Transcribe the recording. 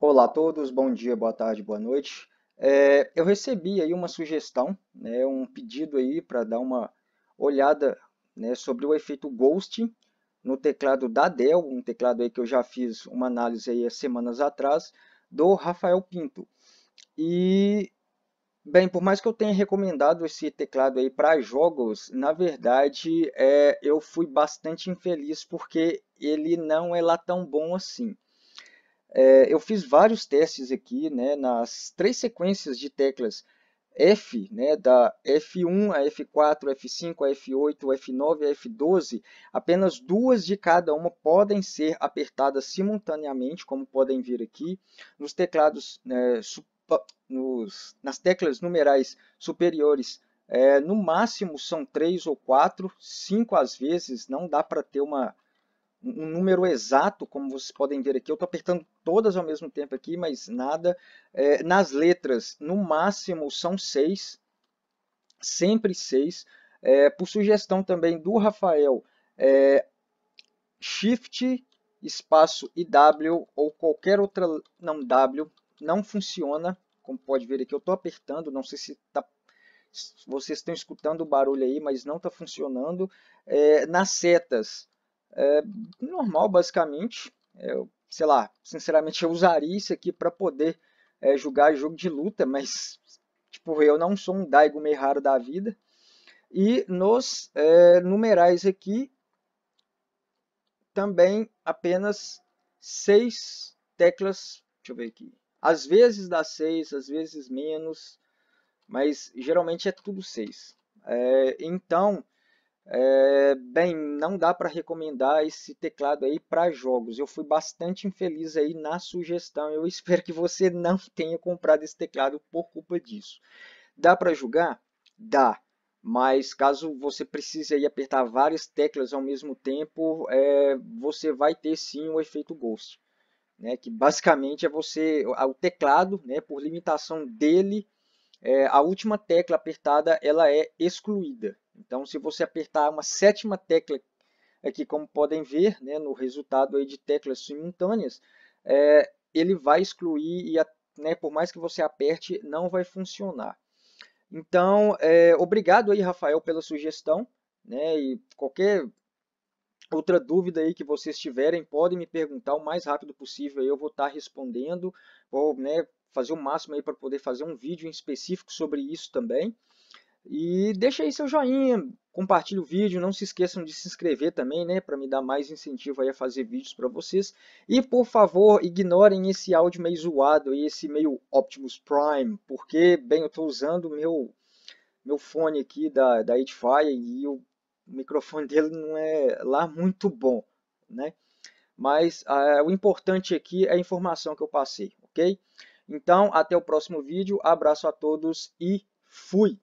Olá a todos, bom dia, boa tarde, boa noite. Eu recebi aí uma sugestão, né, um pedido aí para dar uma olhada, né, sobre o efeito ghosting no teclado da Dell, um teclado aí que eu já fiz uma análise aí há semanas atrás, do Rafael Pinto. E, bem, por mais que eu tenha recomendado esse teclado aí para jogos, na verdade eu fui bastante infeliz porque ele não é lá tão bom assim. Eu fiz vários testes aqui, né, nas três sequências de teclas F, né, da F1, a F4, a F5, a F8, a F9 e a F12, apenas duas de cada uma podem ser apertadas simultaneamente, como podem ver aqui, nos teclados, né, nas teclas numerais superiores. No máximo são 3 ou 4, 5 às vezes, não dá para ter um número exato, como vocês podem ver aqui. Eu estou apertando todas ao mesmo tempo aqui, mas nada. Nas letras, no máximo, são 6. Sempre 6. Por sugestão também do Rafael, Shift, espaço e W, ou qualquer outra... Não, W, não funciona. Como pode ver aqui, eu estou apertando, não sei se está... Vocês estão escutando o barulho aí, mas não está funcionando. Nas setas... normal, basicamente. Eu, sei lá, sinceramente eu usaria isso aqui para poder jogar jogo de luta, mas tipo, eu não sou um daigo meio raro da vida. E nos numerais aqui também apenas 6 teclas. Deixa eu ver aqui, às vezes dá 6, às vezes menos, mas geralmente é tudo 6. Então bem, não dá para recomendar esse teclado aí para jogos. Eu fui bastante infeliz aí na sugestão. Eu espero que você não tenha comprado esse teclado por culpa disso. Dá para jogar? Dá. Mas caso você precise aí apertar várias teclas ao mesmo tempo, você vai ter sim o efeito ghost, né? Que basicamente é o teclado, né, por limitação dele, a última tecla apertada ela é excluída. Então, se você apertar uma 7ª tecla aqui, como podem ver, né, no resultado aí de teclas simultâneas, ele vai excluir e, né, por mais que você aperte, não vai funcionar. Então, obrigado aí, Rafael, pela sugestão, né, e qualquer outra dúvida aí que vocês tiverem, podem me perguntar o mais rápido possível, eu vou estar respondendo, vou, né, fazer o máximo aí para poder fazer um vídeo em específico sobre isso também. E deixa aí seu joinha, compartilha o vídeo, não se esqueçam de se inscrever também, né, para me dar mais incentivo aí a fazer vídeos para vocês. E por favor, ignorem esse áudio meio zoado e esse meio Optimus Prime, porque, bem, eu estou usando o meu fone aqui da Edifier e o microfone dele não é lá muito bom, né? Mas o importante aqui é a informação que eu passei, ok? Então, até o próximo vídeo, abraço a todos e fui!